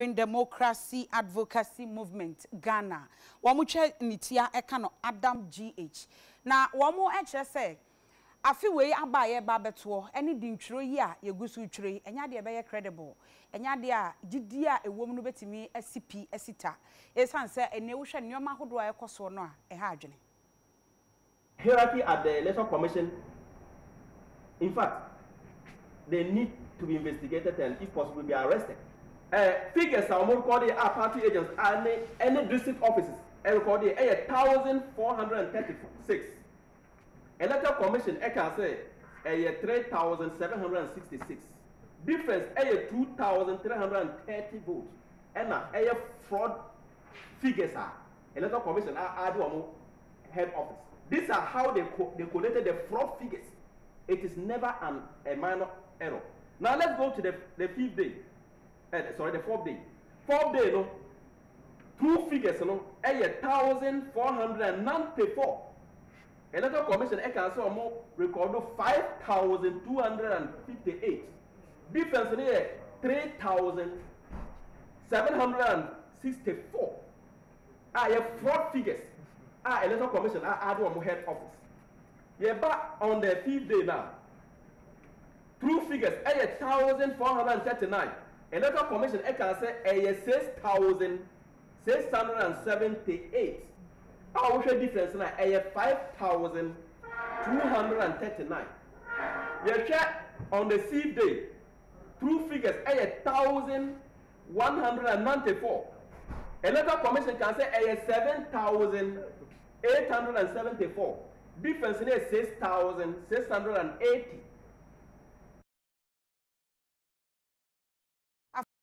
in democracy advocacy movement Ghana wamuche nitia ekano Adam GH na wamu eche se afiwe abaye babeto eni dintwiro yi a yegusu utwire enyade ebe ye credible enyade a gidia ewom no betimi SCP esita esanse ene wohwe nyoma hodo a ekoso no a eha adwene hierarchy at the Electoral Commission. In fact, they need to be investigated and if possible be arrested. Figures are more called the party agents and any district offices and called the 1,436. Electoral Commission can say 3,766. Difference 2,330 votes. And a fraud figures are Electoral Commission are the head office. These are how they collected the fraud figures. It is never a minor error. Now let's go to the fifth day. Sorry, the fourth day. Fourth day, no. Two figures, no. 1,494. Electoral Commission, I can say more record 5,258. Difference here 3,764. I have four figures. Electoral Commission, I add one more head office. Yeah, back on the fifth day now. Two figures, 1,439. Electoral Commission, I can say 6,678. Our difference now, 5,239. You check on the sixth day, two figures, 1,194. Electoral Commission can say 7,874. Difference now, 6,680.